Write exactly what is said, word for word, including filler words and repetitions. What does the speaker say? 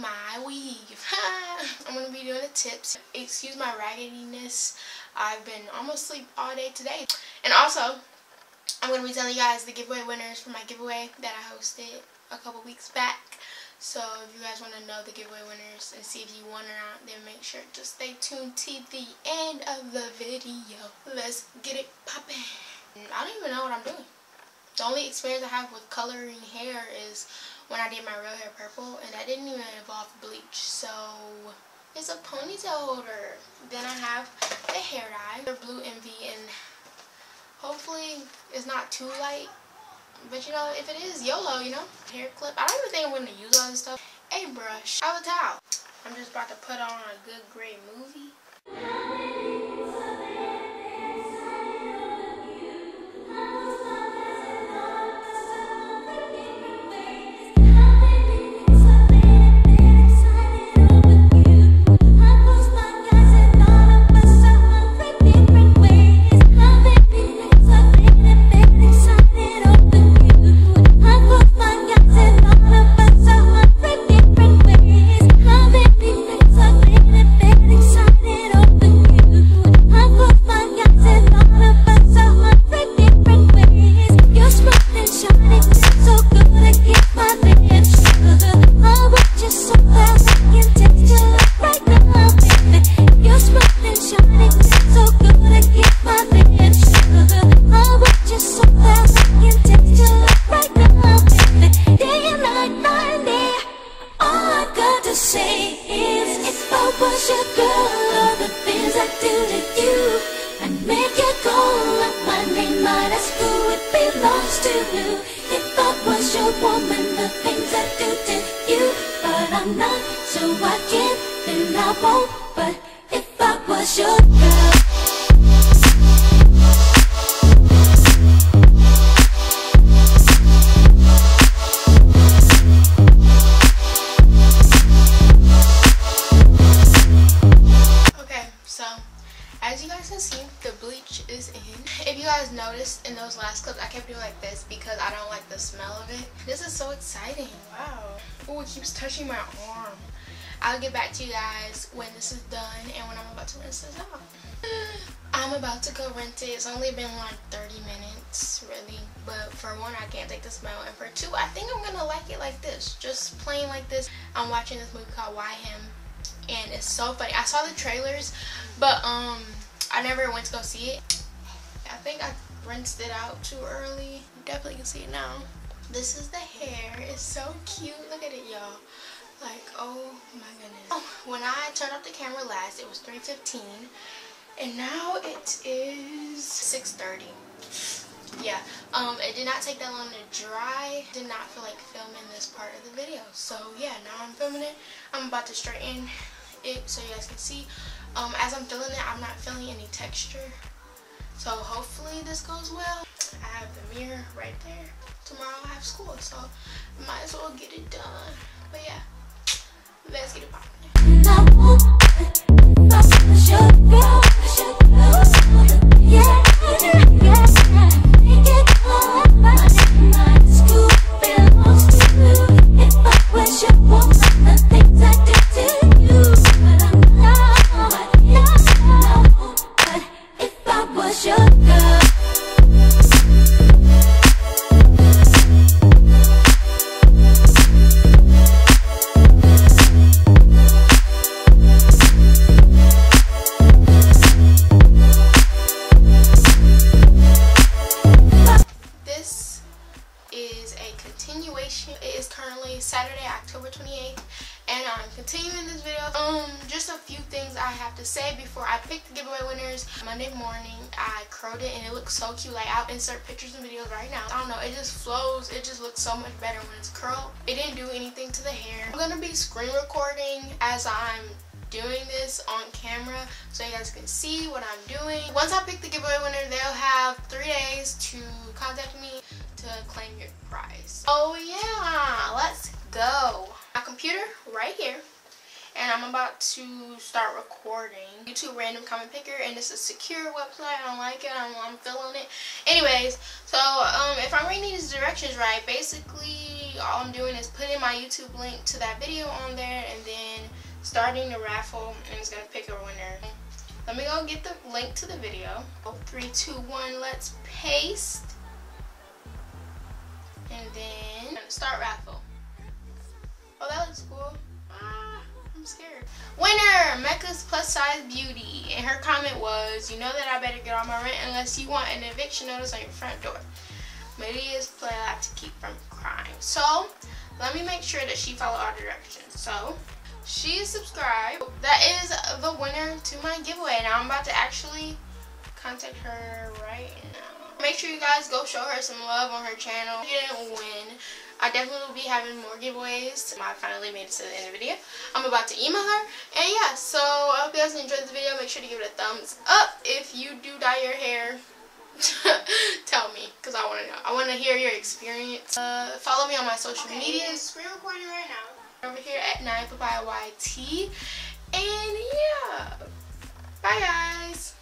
my weave. I'm going to be doing the tips. Excuse my raggediness. I've been almost asleep all day today. And also, I'm going to be telling you guys the giveaway winners for my giveaway that I hosted a couple weeks back. So if you guys want to know the giveaway winners and see if you won or not, then make sure to stay tuned to the end of the video. Let's get it poppin'. I don't even know what I'm doing. The only experience I have with coloring hair is when I did my real hair purple, and that didn't even involve bleach. So it's a ponytail holder. Then I have the hair dye, the Blue Envy, and hopefully it's not too light. But you know, if it is, YOLO, you know? Hair clip. I don't even think I'm going to use all this stuff. A brush. I have a towel. I'm just about to put on a good, great movie. In those last clips, I kept doing like this because I don't like the smell of it. This is so exciting. Wow. Oh, it keeps touching my arm. I'll get back to you guys when this is done and when I'm about to rinse this off. I'm about to go rinse it. It's only been like thirty minutes, really. But for one, I can't take the smell. And for two, I think I'm gonna like it like this. Just plain like this. I'm watching this movie called Why Him? And it's so funny. I saw the trailers, but um, I never went to go see it. I think I rinsed it out too early. You definitely can see it now. This is the hair. It's so cute. Look at it, y'all. Like, oh my goodness. Oh, when I turned off the camera last, it was three fifteen, and now it is six thirty. Yeah, um, it did not take that long to dry. Did not feel like filming this part of the video. So yeah, now I'm filming it. I'm about to straighten it so you guys can see. Um, as I'm filling it, I'm not feeling any texture. So hopefully this goes well. I have the mirror right there. Tomorrow I have school, so might as well get it done. But yeah, let's get it popping. So cute. Like, I'll insert pictures and videos right now. I don't know, it just flows. It just looks so much better when it's curled. It didn't do anything to the hair. I'm gonna be screen recording as I'm doing this on camera so you guys can see what I'm doing. Once I pick the giveaway winner, they'll have three days to contact me to claim your prize. Oh yeah, let's go. My computer right here. and I'm about to start recording. YouTube random comment picker, and it's a secure website. I don't like it. I'm, I'm feeling it. Anyways, so um, if I'm reading these directions right, basically all I'm doing is putting my YouTube link to that video on there and then starting the raffle, and it's going to pick a winner. Let me go get the link to the video. three, two, one, let's paste. And then start raffle. Oh, that looks cool. Ah, I'm scared. Winner, Mecca's Plus Size Beauty. And her comment was, you know that I better get all my rent unless you want an eviction notice on your front door. Media's play I have to keep from crime. So, let me make sure that she followed our directions. So, she subscribed. That is the winner to my giveaway. Now I'm about to actually contact her right now. Make sure you guys go show her some love on her channel. If you didn't win, I definitely will be having more giveaways. I finally made it to the end of the video. I'm about to email her. And yeah, so I hope you guys enjoyed this video. Make sure to give it a thumbs up. If you do dye your hair, tell me, because I want to know. I want to hear your experience. Uh, follow me on my social okay, medias. We're recording right now. Over here at nyapapayayt. And yeah, bye guys.